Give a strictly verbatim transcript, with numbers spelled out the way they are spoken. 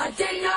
I didn't know.